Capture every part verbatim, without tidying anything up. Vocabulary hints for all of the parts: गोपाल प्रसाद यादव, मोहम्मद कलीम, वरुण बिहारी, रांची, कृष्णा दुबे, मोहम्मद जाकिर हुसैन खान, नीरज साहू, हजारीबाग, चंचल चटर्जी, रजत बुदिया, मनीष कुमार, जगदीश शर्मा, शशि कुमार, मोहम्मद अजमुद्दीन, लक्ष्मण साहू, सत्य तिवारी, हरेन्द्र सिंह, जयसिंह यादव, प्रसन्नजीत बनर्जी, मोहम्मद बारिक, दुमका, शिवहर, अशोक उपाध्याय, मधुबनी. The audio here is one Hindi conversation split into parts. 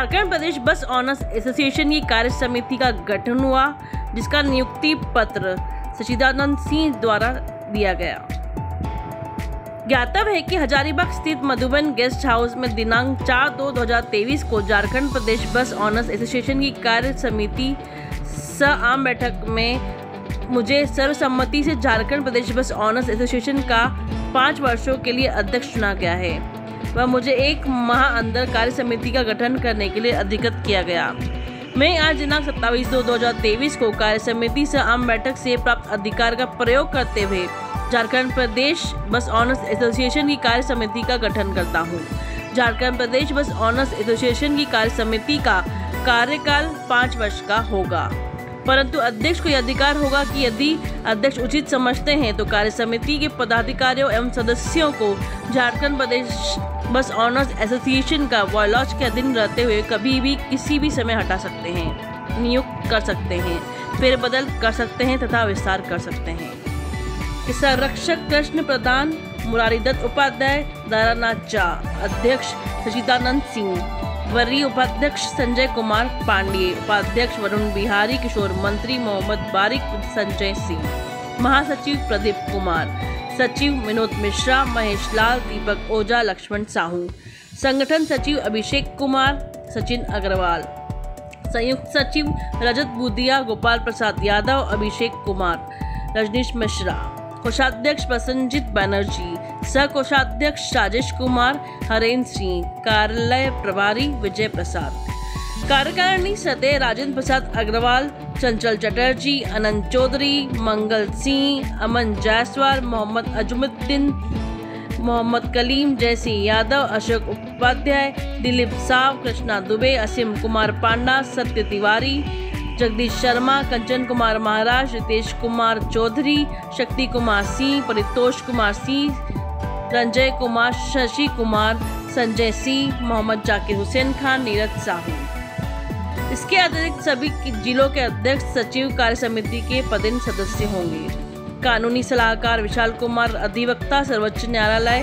झारखंड प्रदेश बस ऑनर्स एसोसिएशन की कार्य समिति का गठन हुआ, जिसका नियुक्ति पत्र सच्चिदानन्द सिंह द्वारा दिया गया। ज्ञातव्य है कि हजारीबाग स्थित मधुबन गेस्ट हाउस में दिनांक चार दो दो हज़ार तेईस को झारखंड प्रदेश बस ऑनर्स एसोसिएशन की कार्य समिति सह आम बैठक में मुझे सर्वसम्मति से झारखंड प्रदेश बस ऑनर्स एसोसिएशन का पाँच वर्षों के लिए अध्यक्ष चुना गया है व मुझे एक माह अंदर कार्य समिति का गठन करने के लिए अधिकृत किया गया। मैं आज दिनांक सत्ताईस दो दो हजार तेईस को कार्य समिति से आम बैठक से प्राप्त अधिकार का प्रयोग करते हुए झारखंड प्रदेश बस ऑनर्स एसोसिएशन की कार्य समिति का गठन करता हूँ। झारखंड प्रदेश बस ऑनर्स एसोसिएशन की कार्य समिति का कार्यकाल पाँच वर्ष का होगा, परंतु अध्यक्ष को यह अधिकार होगा कि यदि अध्यक्ष उचित समझते हैं तो कार्य समिति के पदाधिकारियों एवं सदस्यों को झारखंड प्रदेश बस ऑनर्स एसोसिएशन का वॉयलॉज के अधीन रहते हुए कभी भी किसी भी समय हटा सकते हैं, नियुक्त कर सकते हैं, फिर बदल कर सकते हैं तथा विस्तार कर सकते हैं। संरक्षक कृष्ण प्रधान, मुरारीदत्त उपाध्याय, दारानाथ झा, अध्यक्ष सच्चिदानन्द सिंह, वरीय उपाध्यक्ष संजय कुमार पांडे, उपाध्यक्ष वरुण बिहारी, किशोर मंत्री मोहम्मद बारिक, संजय सिंह, महासचिव प्रदीप कुमार, सचिव विनोद मिश्रा, महेश लाल, दीपक ओझा, लक्ष्मण साहू, संगठन सचिव अभिषेक कुमार, सचिन अग्रवाल, संयुक्त सचिव रजत बुदिया, गोपाल प्रसाद यादव, अभिषेक कुमार, रजनीश मिश्रा, कोषाध्यक्ष प्रसन्नजीत बनर्जी, सह कोषाध्यक्ष राजेश कुमार, हरेन्द्र सिंह, कार्यालय प्रभारी विजय प्रसाद, कार्यकारिणी सदस्य राजेन्द्र प्रसाद अग्रवाल, चंचल चटर्जी, अनंत चौधरी, मंगल सिंह, अमन जायसवाल, मोहम्मद अजमुद्दीन, मोहम्मद कलीम, जयसिंह यादव, अशोक उपाध्याय, दिलीप साव, कृष्णा दुबे, असीम कुमार पांडा, सत्य तिवारी, जगदीश शर्मा, कंचन कुमार महाराज, रितेश कुमार चौधरी, शक्ति कुमार सिंह, परितोष कुमार सिंह, संजय कुमार, शशि कुमार, संजय सिंह, मोहम्मद जाकिर हुसैन खान, नीरज साहू। इसके अतिरिक्त सभी जिलों के अध्यक्ष सचिव कार्य समिति के पदेन सदस्य होंगे। कानूनी सलाहकार विशाल कुमार, अधिवक्ता सर्वोच्च न्यायालय,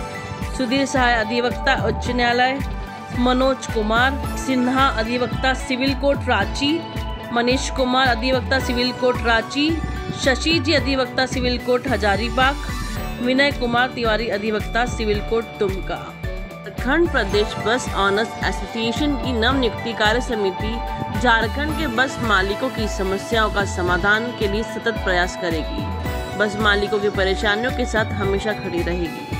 सुधीर सहाय, अधिवक्ता उच्च न्यायालय, मनोज कुमार सिन्हा, अधिवक्ता सिविल कोर्ट रांची, मनीष कुमार, अधिवक्ता सिविल कोर्ट रांची, शशि जी, अधिवक्ता सिविल कोर्ट हजारीबाग, विनय कुमार तिवारी, अधिवक्ता सिविल कोर्ट दुमका। झारखंड प्रदेश बस ऑनर्स एसोसिएशन की नवनियुक्ति कार्य समिति झारखंड के बस मालिकों की समस्याओं का समाधान के लिए सतत प्रयास करेगी, बस मालिकों की परेशानियों के साथ हमेशा खड़ी रहेगी।